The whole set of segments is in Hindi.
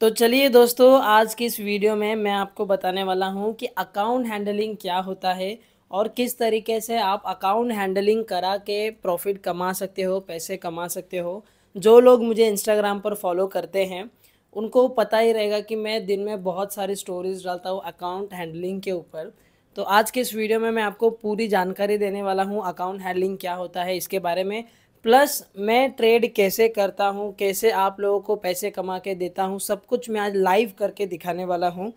तो चलिए दोस्तों, आज की इस वीडियो में मैं आपको बताने वाला हूं कि अकाउंट हैंडलिंग क्या होता है और किस तरीके से आप अकाउंट हैंडलिंग करा के प्रॉफिट कमा सकते हो, पैसे कमा सकते हो। जो लोग मुझे इंस्टाग्राम पर फॉलो करते हैं उनको पता ही रहेगा कि मैं दिन में बहुत सारी स्टोरीज डालता हूं अकाउंट हैंडलिंग के ऊपर। तो आज के इस वीडियो में मैं आपको पूरी जानकारी देने वाला हूँ अकाउंट हैंडलिंग क्या होता है इसके बारे में, प्लस मैं ट्रेड कैसे करता हूँ, कैसे आप लोगों को पैसे कमा के देता हूँ, सब कुछ मैं आज लाइव करके दिखाने वाला हूँ।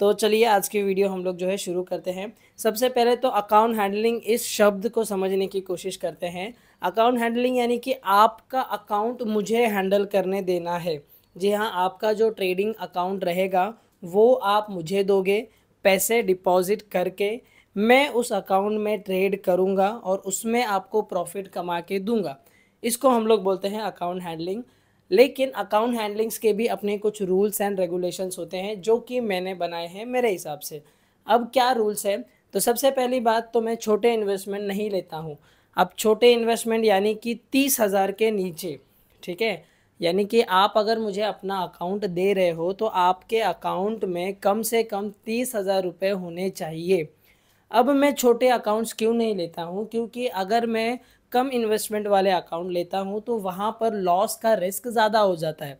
तो चलिए आज की वीडियो हम लोग जो है शुरू करते हैं। सबसे पहले तो अकाउंट हैंडलिंग इस शब्द को समझने की कोशिश करते हैं। अकाउंट हैंडलिंग यानी कि आपका अकाउंट मुझे हैंडल करने देना है। जी हाँ, आपका जो ट्रेडिंग अकाउंट रहेगा वो आप मुझे दोगे, पैसे डिपॉजिट करके मैं उस अकाउंट में ट्रेड करूंगा और उसमें आपको प्रॉफिट कमा के दूंगा। इसको हम लोग बोलते हैं अकाउंट हैंडलिंग। लेकिन अकाउंट हैंडलिंग्स के भी अपने कुछ रूल्स एंड रेगुलेशंस होते हैं जो कि मैंने बनाए हैं मेरे हिसाब से। अब क्या रूल्स हैं, तो सबसे पहली बात तो मैं छोटे इन्वेस्टमेंट नहीं लेता हूं। अब छोटे इन्वेस्टमेंट यानी कि 30,000 के नीचे, ठीक है, यानी कि आप अगर मुझे अपना अकाउंट दे रहे हो तो आपके अकाउंट में कम से कम 30,000 रुपये होने चाहिए। अब मैं छोटे अकाउंट्स क्यों नहीं लेता हूँ, क्योंकि अगर मैं कम इन्वेस्टमेंट वाले अकाउंट लेता हूँ तो वहाँ पर लॉस का रिस्क ज़्यादा हो जाता है।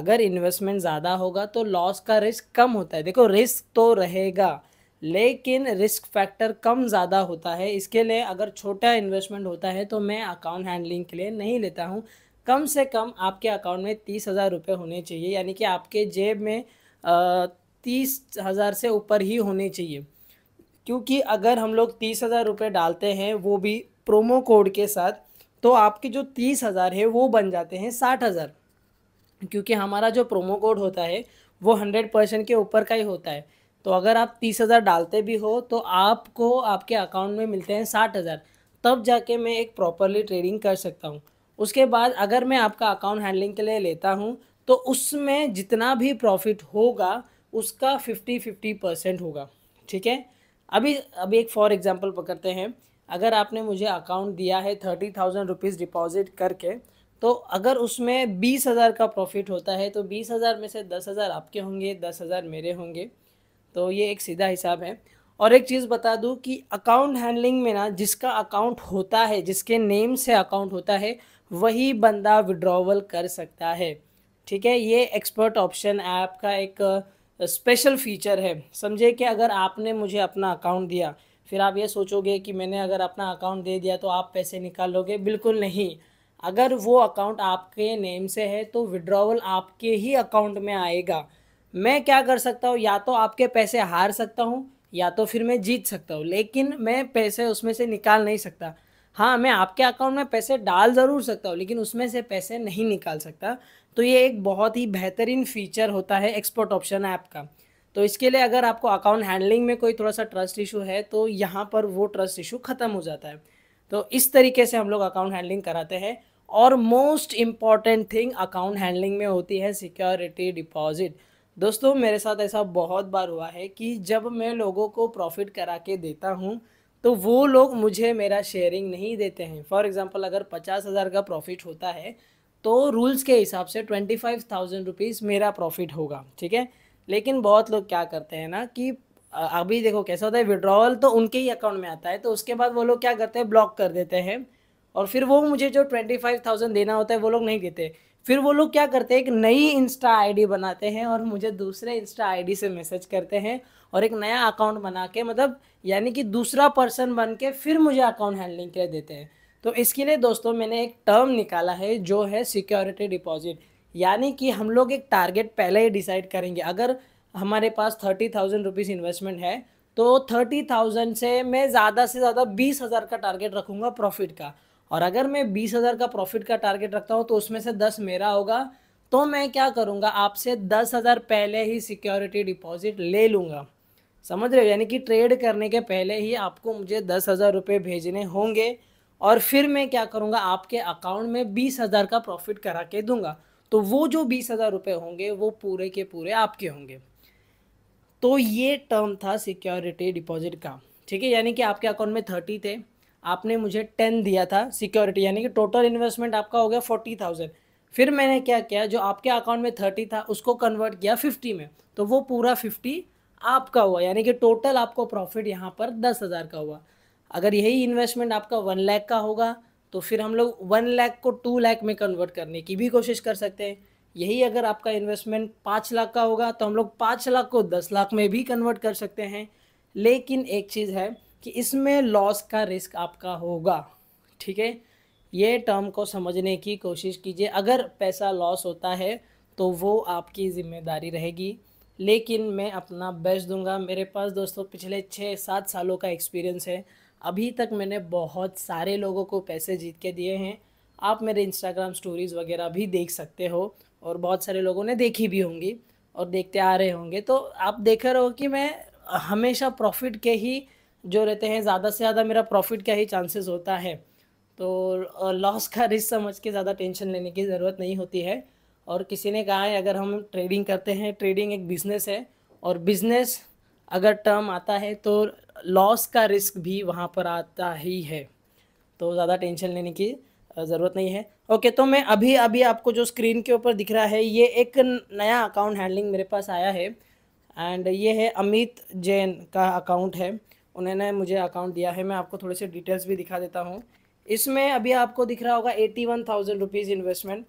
अगर इन्वेस्टमेंट ज़्यादा होगा तो लॉस का रिस्क कम होता है। देखो, रिस्क तो रहेगा लेकिन रिस्क फैक्टर कम ज़्यादा होता है। इसके लिए अगर छोटा इन्वेस्टमेंट होता है तो मैं अकाउंट हैंडलिंग के लिए नहीं लेता हूँ। कम से कम आपके अकाउंट में 30,000 रुपये होने चाहिए, यानी कि आपके जेब में 30,000 से ऊपर ही होने चाहिए। क्योंकि अगर हम लोग 30,000 रुपये डालते हैं वो भी प्रोमो कोड के साथ, तो आपके जो 30,000 है वो बन जाते हैं 60,000। क्योंकि हमारा जो प्रोमो कोड होता है वो 100% के ऊपर का ही होता है। तो अगर आप 30,000 डालते भी हो तो आपको आपके अकाउंट में मिलते हैं 60,000। तब जाके मैं एक प्रॉपरली ट्रेडिंग कर सकता हूँ। उसके बाद अगर मैं आपका अकाउंट हैंडलिंग के लिए लेता हूँ तो उसमें जितना भी प्रॉफिट होगा उसका 50-50% होगा, ठीक है। अभी एक फॉर एग्जांपल पकड़ते हैं। अगर आपने मुझे अकाउंट दिया है 30,000 रुपीज़ डिपॉजिट करके, तो अगर उसमें 20,000 का प्रॉफिट होता है तो 20,000 में से 10,000 आपके होंगे, 10,000 मेरे होंगे। तो ये एक सीधा हिसाब है। और एक चीज़ बता दूं कि अकाउंट हैंडलिंग में ना, जिसका अकाउंट होता है, जिसके नेम से अकाउंट होता है, वही बंदा विड्रॉवल कर सकता है, ठीक है। ये एक्सपर्ट ऑप्शन ऐप का एक स्पेशल फीचर है। समझे कि अगर आपने मुझे अपना अकाउंट दिया, फिर आप ये सोचोगे कि मैंने अगर अपना अकाउंट दे दिया तो आप पैसे निकाल लोगे, बिल्कुल नहीं। अगर वो अकाउंट आपके नेम से है तो विड्रॉवल आपके ही अकाउंट में आएगा। मैं क्या कर सकता हूँ, या तो आपके पैसे हार सकता हूँ या तो फिर मैं जीत सकता हूँ, लेकिन मैं पैसे उसमें से निकाल नहीं सकता। हाँ, मैं आपके अकाउंट में पैसे डाल ज़रूर सकता हूँ लेकिन उसमें से पैसे नहीं निकाल सकता। तो ये एक बहुत ही बेहतरीन फीचर होता है एक्सपर्ट ऑप्शन ऐप का। तो इसके लिए अगर आपको अकाउंट हैंडलिंग में कोई थोड़ा सा ट्रस्ट इशू है तो यहाँ पर वो ट्रस्ट इशू ख़त्म हो जाता है। तो इस तरीके से हम लोग अकाउंट हैंडलिंग कराते हैं। और most important thing account handling में होती है सिक्योरिटी डिपॉजिट। दोस्तों, मेरे साथ ऐसा बहुत बार हुआ है कि जब मैं लोगों को प्रॉफिट करा के देता हूँ तो वो लोग मुझे मेरा शेयरिंग नहीं देते हैं। फॉर एग्ज़ाम्पल, अगर 50,000 का प्रॉफिट होता है तो रूल्स के हिसाब से 25,000 रुपीज़ मेरा प्रॉफिट होगा, ठीक है। लेकिन बहुत लोग क्या करते हैं ना कि अभी देखो कैसा होता है, विड्रॉवल तो उनके ही अकाउंट में आता है, तो उसके बाद वो लोग क्या करते हैं, ब्लॉक कर देते हैं और फिर वो मुझे जो 25,000 देना होता है वो लोग नहीं देते। फिर वो लोग क्या करते हैं, एक नई इंस्टा आईडी बनाते हैं और मुझे दूसरे इंस्टा आईडी से मैसेज करते हैं और एक नया अकाउंट बना के, मतलब यानी कि दूसरा पर्सन बन के फिर मुझे अकाउंट हैंडलिंग के लिए देते हैं। तो इसके लिए दोस्तों मैंने एक टर्म निकाला है जो है सिक्योरिटी डिपॉजिट, यानी कि हम लोग एक टारगेट पहले ही डिसाइड करेंगे। अगर हमारे पास 30,000 रुपीज़ इन्वेस्टमेंट है तो 30,000 से मैं ज़्यादा से ज़्यादा 20,000 का टारगेट रखूँगा प्रॉफिट का। और अगर मैं 20,000 का प्रॉफिट का टारगेट रखता हूँ तो उसमें से 10 मेरा होगा। तो मैं क्या करूँगा, आपसे 10,000 पहले ही सिक्योरिटी डिपॉजिट ले लूँगा, समझ रहे हो। यानी कि ट्रेड करने के पहले ही आपको मुझे 10,000 रुपये भेजने होंगे और फिर मैं क्या करूँगा, आपके अकाउंट में 20,000 का प्रॉफिट करा के दूँगा। तो वो जो 20,000 रुपये होंगे वो पूरे के पूरे आपके होंगे। तो ये टर्म था सिक्योरिटी डिपॉजिट का, ठीक है। यानी कि आपके अकाउंट में 30 थे, आपने मुझे 10 दिया था सिक्योरिटी, यानी कि टोटल इन्वेस्टमेंट आपका हो गया 40,000। फिर मैंने क्या किया, जो आपके अकाउंट में 30 था उसको कन्वर्ट किया 50 में, तो वो पूरा 50 आपका हुआ, यानी कि टोटल आपको प्रॉफिट यहाँ पर 10,000 का हुआ। अगर यही इन्वेस्टमेंट आपका 1 लाख का होगा तो फिर हम लोग 1 लाख को 2 लाख में कन्वर्ट करने की भी कोशिश कर सकते हैं। यही अगर आपका इन्वेस्टमेंट 5 लाख का होगा तो हम लोग 5 लाख को 10 लाख में भी कन्वर्ट कर सकते हैं। लेकिन एक चीज़ है कि इसमें लॉस का रिस्क आपका होगा, ठीक है। ये टर्म को समझने की कोशिश कीजिए। अगर पैसा लॉस होता है तो वो आपकी ज़िम्मेदारी रहेगी, लेकिन मैं अपना बेस्ट दूंगा। मेरे पास दोस्तों पिछले 6-7 सालों का एक्सपीरियंस है। अभी तक मैंने बहुत सारे लोगों को पैसे जीत के दिए हैं। आप मेरे इंस्टाग्राम स्टोरीज़ वगैरह भी देख सकते हो और बहुत सारे लोगों ने देखी भी होंगी और देखते आ रहे होंगे, तो आप देख रहे हो कि मैं हमेशा प्रॉफिट के ही जो रहते हैं, ज़्यादा से ज़्यादा मेरा प्रॉफिट का ही चांसेस होता है। तो लॉस का रिस्क समझ के ज़्यादा टेंशन लेने की ज़रूरत नहीं होती है। और किसी ने कहा है अगर हम ट्रेडिंग करते हैं, ट्रेडिंग एक बिज़नेस है और बिज़नेस अगर टर्म आता है तो लॉस का रिस्क भी वहाँ पर आता ही है, तो ज़्यादा टेंशन लेने की ज़रूरत नहीं है। ओके, तो मैं अभी आपको जो स्क्रीन के ऊपर दिख रहा है, ये एक नया अकाउंट हैंडलिंग मेरे पास आया है एंड ये है अमित जैन का अकाउंट है, उन्होंने मुझे अकाउंट दिया है। मैं आपको थोड़े से डिटेल्स भी दिखा देता हूँ। इसमें अभी आपको दिख रहा होगा 81,000 रुपीज़ इन्वेस्टमेंट।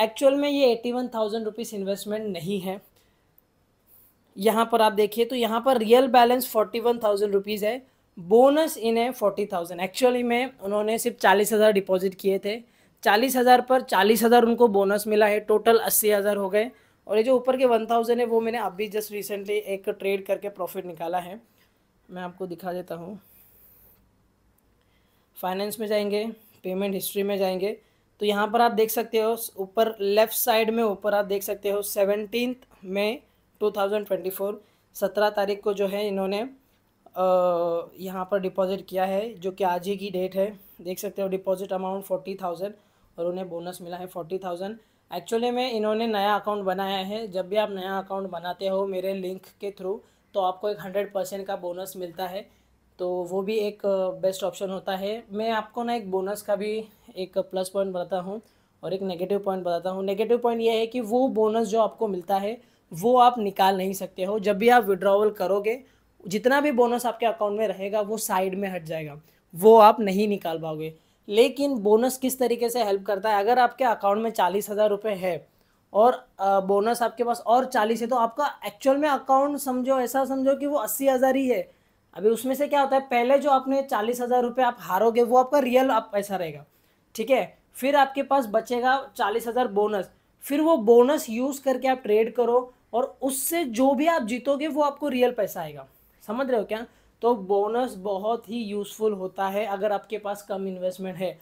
एक्चुअल में ये 81,000 रुपीज़ इन्वेस्टमेंट नहीं है। यहाँ पर आप देखिए तो यहाँ पर रियल बैलेंस 41,000 रुपीज़ है, बोनस इन्हें 40,000। एक्चुअली में उन्होंने सिर्फ 40,000 डिपॉजिट किए थे, 40,000 पर 40,000 उनको बोनस मिला है, टोटल 80,000 हो गए। और ये जो ऊपर के 1,000 है वो मैंने अभी जस्ट रिसेंटली एक ट्रेड करके प्रॉफिट निकाला है। मैं आपको दिखा देता हूँ। फाइनेंस में जाएंगे, पेमेंट हिस्ट्री में जाएंगे तो यहाँ पर आप देख सकते हो, ऊपर लेफ़्ट साइड में ऊपर आप देख सकते हो 17 मई 2024 17 तारीख को जो है इन्होंने यहाँ पर डिपॉजिट किया है, जो कि आज ही की डेट है। देख सकते हो डिपॉजिट अमाउंट 40,000 और उन्हें बोनस मिला है 40,000। एक्चुअली में इन्होंने नया अकाउंट बनाया है। जब भी आप नया अकाउंट बनाते हो मेरे लिंक के थ्रू तो आपको एक 100% का बोनस मिलता है, तो वो भी एक बेस्ट ऑप्शन होता है। मैं आपको ना एक बोनस का भी एक प्लस पॉइंट बताता हूँ और एक नेगेटिव पॉइंट बताता हूँ। नेगेटिव पॉइंट ये है कि वो बोनस जो आपको मिलता है वो आप निकाल नहीं सकते हो। जब भी आप विड्रॉवल करोगे जितना भी बोनस आपके अकाउंट में रहेगा वो साइड में हट जाएगा, वो आप नहीं निकाल पाओगे। लेकिन बोनस किस तरीके से हेल्प करता है, अगर आपके अकाउंट में 40,000 रुपये है और बोनस आपके पास और 40 है तो आपका एक्चुअल में अकाउंट समझो, ऐसा समझो कि वो 80,000 ही है। अभी उसमें से क्या होता है, पहले जो आपने 40,000 रुपये आप हारोगे वो आपका रियल आप पैसा रहेगा, ठीक है। फिर आपके पास बचेगा 40,000 बोनस, फिर वो बोनस यूज़ करके आप ट्रेड करो और उससे जो भी आप जीतोगे वो आपको रियल पैसा आएगा, समझ रहे हो क्या। तो बोनस बहुत ही यूज़फुल होता है अगर आपके पास कम इन्वेस्टमेंट है।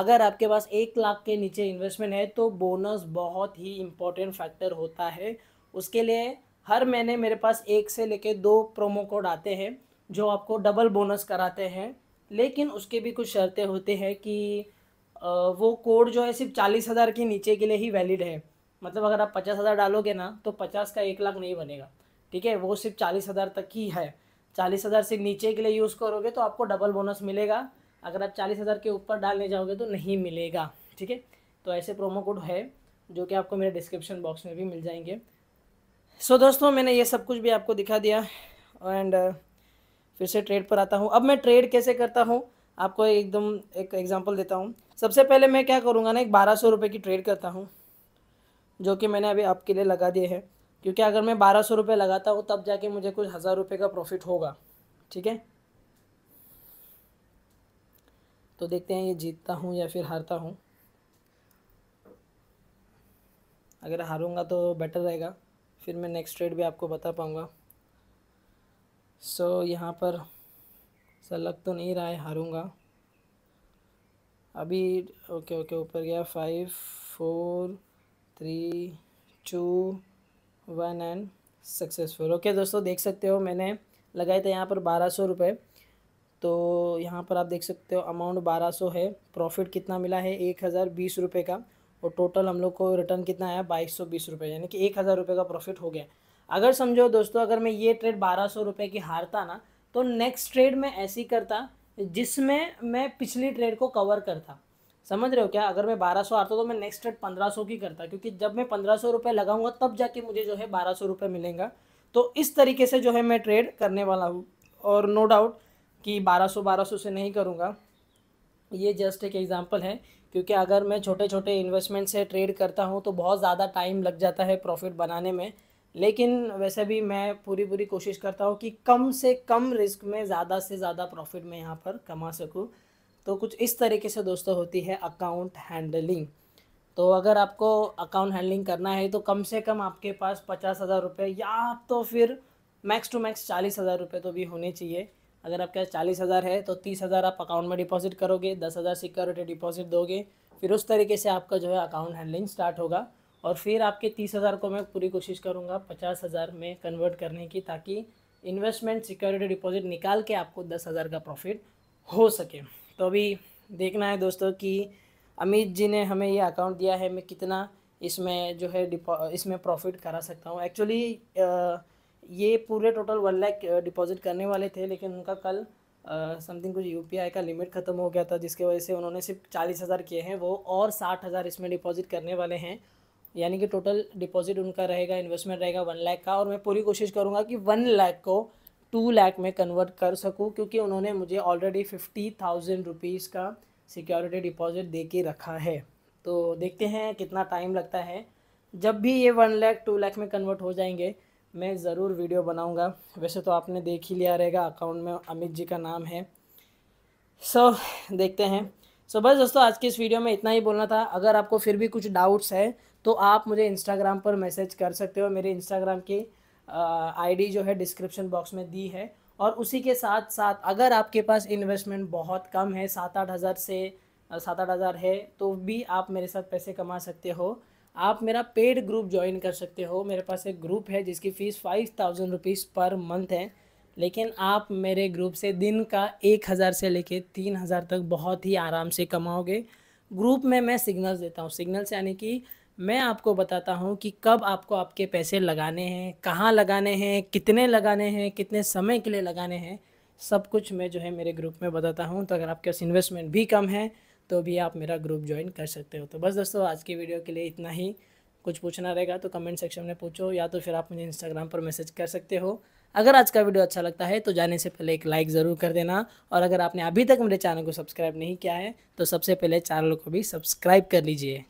अगर आपके पास 1 लाख के नीचे इन्वेस्टमेंट है तो बोनस बहुत ही इम्पोर्टेंट फैक्टर होता है। उसके लिए हर महीने मेरे पास 1 से लेकर 2 प्रोमो कोड आते हैं जो आपको डबल बोनस कराते हैं, लेकिन उसके भी कुछ शर्तें होते हैं कि वो कोड जो है सिर्फ 40,000 के नीचे के लिए ही वैलिड है। मतलब अगर आप 50,000 डालोगे ना तो 50 का 1 लाख नहीं बनेगा, ठीक है। वो सिर्फ 40,000 तक ही है। 40,000 से नीचे के लिए यूज़ करोगे तो आपको डबल बोनस मिलेगा, अगर आप 40,000 के ऊपर डालने जाओगे तो नहीं मिलेगा, ठीक है। तो ऐसे प्रोमो कोड है जो कि आपको मेरे डिस्क्रिप्शन बॉक्स में भी मिल जाएंगे। सो दोस्तों मैंने ये सब कुछ भी आपको दिखा दिया एंड फिर से ट्रेड पर आता हूँ। अब मैं ट्रेड कैसे करता हूँ आपको एकदम एक एग्जांपल देता हूँ। सबसे पहले मैं क्या करूँगा ना, एक 1,200 रुपये की ट्रेड करता हूँ जो कि मैंने अभी आपके लिए लगा दिए है, क्योंकि अगर मैं 1,200 रुपये लगाता हूँ तब जाके मुझे कुछ 1,000 रुपये का प्रॉफिट होगा, ठीक है। तो देखते हैं ये जीतता हूँ या फिर हारता हूँ। अगर हारूँगा तो बेटर रहेगा, फिर मैं नेक्स्ट ट्रेड भी आपको बता पाऊँगा। सो यहाँ पर लग तो नहीं रहा है हारूँगा अभी। ओके ओके ऊपर गया 5 4 3 2 1 एंड सक्सेसफुल। ओके दोस्तों देख सकते हो मैंने लगाए थे यहाँ पर 1,200 रुपये, तो यहाँ पर आप देख सकते हो अमाउंट 1,200 है। प्रॉफिट कितना मिला है 1,020 रुपये का, और टोटल हम लोग को रिटर्न कितना आया 2,220 रुपये, यानी कि 1,000 रुपये का प्रॉफिट हो गया। अगर समझो दोस्तों अगर मैं ये ट्रेड 1,200 रुपये की हारता ना तो नेक्स्ट ट्रेड मैं ऐसी करता जिसमें मैं पिछली ट्रेड को कवर करता, समझ रहे हो क्या। अगर मैं 1200 आता तो मैं नेक्स्ट ट्रेड 1500 की करता, क्योंकि जब मैं 1500 रुपये लगाऊंगा तब जाके मुझे जो है 1200 रुपये मिलेगा। तो इस तरीके से जो है मैं ट्रेड करने वाला हूँ, और नो डाउट कि 1200 से नहीं करूँगा, ये जस्ट एक एग्ज़ाम्पल है। क्योंकि अगर मैं छोटे छोटे इन्वेस्टमेंट से ट्रेड करता हूँ तो बहुत ज़्यादा टाइम लग जाता है प्रॉफिट बनाने में, लेकिन वैसे भी मैं पूरी कोशिश करता हूँ कि कम से कम रिस्क में ज़्यादा से ज़्यादा प्रॉफिट मैं यहाँ पर कमा सकूँ। तो कुछ इस तरीके से दोस्तों होती है अकाउंट हैंडलिंग। तो अगर आपको अकाउंट हैंडलिंग करना है तो कम से कम आपके पास 50,000 रुपये या तो फिर मैक्स टू मैक्स 40,000 रुपये तो भी होने चाहिए। अगर आपके पास 40,000 है तो 30,000 आप अकाउंट में डिपॉजिट करोगे, 10,000 सिक्योरिटी डिपॉजिट दोगे, फिर उस तरीके से आपका जो है अकाउंट हैंडलिंग स्टार्ट होगा। और फिर आपके 30,000 को मैं पूरी कोशिश करूँगा 50,000 में कन्वर्ट करने की, ताकि इन्वेस्टमेंट सिक्योरिटी डिपॉजिट निकाल के आपको 10,000 का प्रॉफिट हो सके। तो अभी देखना है दोस्तों कि अमित जी ने हमें ये अकाउंट दिया है, मैं कितना इसमें जो है इसमें प्रॉफिट करा सकता हूँ। एक्चुअली ये पूरे टोटल 1 लाख डिपॉजिट करने वाले थे, लेकिन उनका कल समथिंग कुछ UPI का लिमिट ख़त्म हो गया था, जिसकी वजह से उन्होंने सिर्फ 40,000 किए हैं। वो और 60,000 इसमें डिपॉजिट करने वाले हैं, यानी कि टोटल डिपॉजिट उनका रहेगा, इन्वेस्टमेंट रहेगा 1 लाख का। और मैं पूरी कोशिश करूँगा कि 1 लाख को 2 लाख में कन्वर्ट कर सकूँ, क्योंकि उन्होंने मुझे ऑलरेडी 50,000 रुपीज़ का सिक्योरिटी डिपॉजिट दे के रखा है। तो देखते हैं कितना टाइम लगता है। जब भी ये 1 लाख 2 लाख में कन्वर्ट हो जाएंगे मैं ज़रूर वीडियो बनाऊंगा। वैसे तो आपने देख ही लिया रहेगा, अकाउंट में अमित जी का नाम है। सो देखते हैं। सो बस दोस्तों आज की इस वीडियो में इतना ही बोलना था। अगर आपको फिर भी कुछ डाउट्स है तो आप मुझे इंस्टाग्राम पर मैसेज कर सकते हो। मेरे इंस्टाग्राम की आईडी जो है डिस्क्रिप्शन बॉक्स में दी है। और उसी के साथ साथ अगर आपके पास इन्वेस्टमेंट बहुत कम है, 7-8 हज़ार है, तो भी आप मेरे साथ पैसे कमा सकते हो। आप मेरा पेड ग्रुप ज्वाइन कर सकते हो। मेरे पास एक ग्रुप है जिसकी फ़ीस 5,000 रुपीज़ पर मंथ है, लेकिन आप मेरे ग्रुप से दिन का 1,000 से लेके 3,000 तक बहुत ही आराम से कमाओगे। ग्रुप में मैं सिग्नल्स देता हूँ, सिग्नल्स यानी कि मैं आपको बताता हूँ कि कब आपको आपके पैसे लगाने हैं, कहाँ लगाने हैं, कितने लगाने हैं, कितने समय के लिए लगाने हैं, सब कुछ मैं जो है मेरे ग्रुप में बताता हूँ। तो अगर आपके पास इन्वेस्टमेंट भी कम है तो भी आप मेरा ग्रुप ज्वाइन कर सकते हो। तो बस दोस्तों आज की वीडियो के लिए इतना ही। कुछ पूछना रहेगा तो कमेंट सेक्शन में पूछो, या तो फिर आप मुझे इंस्टाग्राम पर मैसेज कर सकते हो। अगर आज का वीडियो अच्छा लगता है तो जाने से पहले एक लाइक ज़रूर कर देना, और अगर आपने अभी तक मेरे चैनल को सब्सक्राइब नहीं किया है तो सबसे पहले चैनल को भी सब्सक्राइब कर लीजिए।